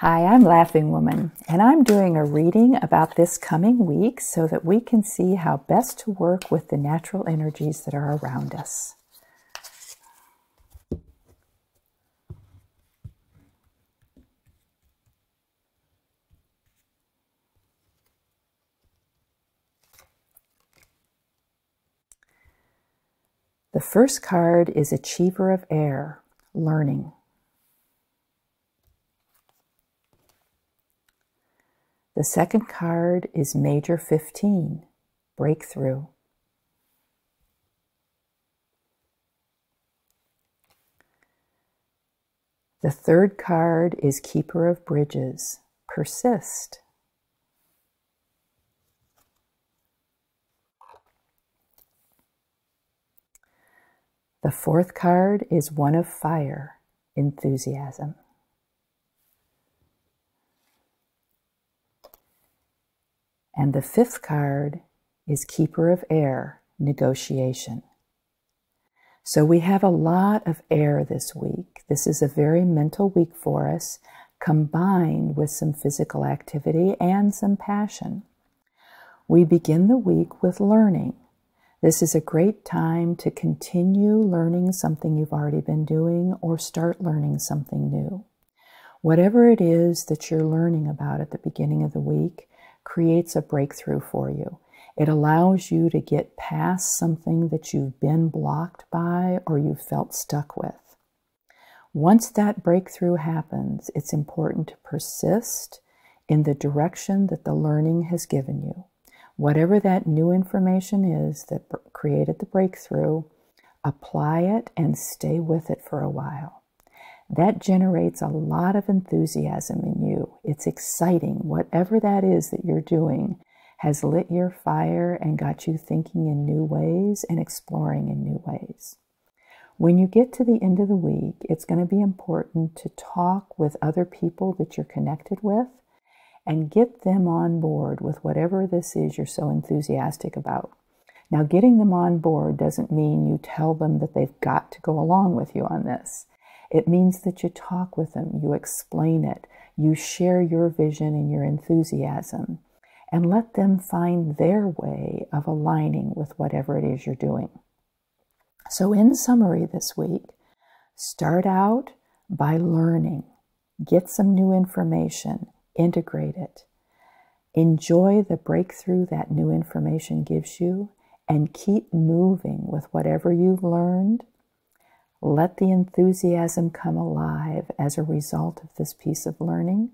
Hi, I'm Laughing Woman, and I'm doing a reading about this coming week so that we can see how best to work with the natural energies that are around us. The first card is Achiever of Air, Learning. The second card is Major 15, Breakthrough. The third card is Keeper of Bridges, Persist. The fourth card is One of Fire, Enthusiasm. And the fifth card is Keeper of Air, Negotiation. So we have a lot of air this week. This is a very mental week for us, combined with some physical activity and some passion. We begin the week with learning. This is a great time to continue learning something you've already been doing or start learning something new. Whatever it is that you're learning about at the beginning of the week, creates a breakthrough for you. It allows you to get past something that you've been blocked by or you've felt stuck with. Once that breakthrough happens, it's important to persist in the direction that the learning has given you. Whatever that new information is that created the breakthrough, apply it and stay with it for a while. That generates a lot of enthusiasm in you. It's exciting. Whatever that is that you're doing has lit your fire and got you thinking in new ways and exploring in new ways. When you get to the end of the week, it's going to be important to talk with other people that you're connected with and get them on board with whatever this is you're so enthusiastic about. Now, getting them on board doesn't mean you tell them that they've got to go along with you on this. It means that you talk with them, you explain it, you share your vision and your enthusiasm, and let them find their way of aligning with whatever it is you're doing. So in summary this week, start out by learning. Get some new information, integrate it. Enjoy the breakthrough that new information gives you, and keep moving with whatever you've learned. Let the enthusiasm come alive as a result of this piece of learning,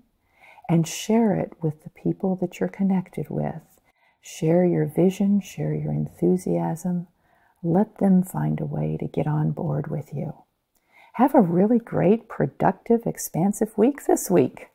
and share it with the people that you're connected with. Share your vision, share your enthusiasm. Let them find a way to get on board with you. Have a really great, productive, expansive week this week.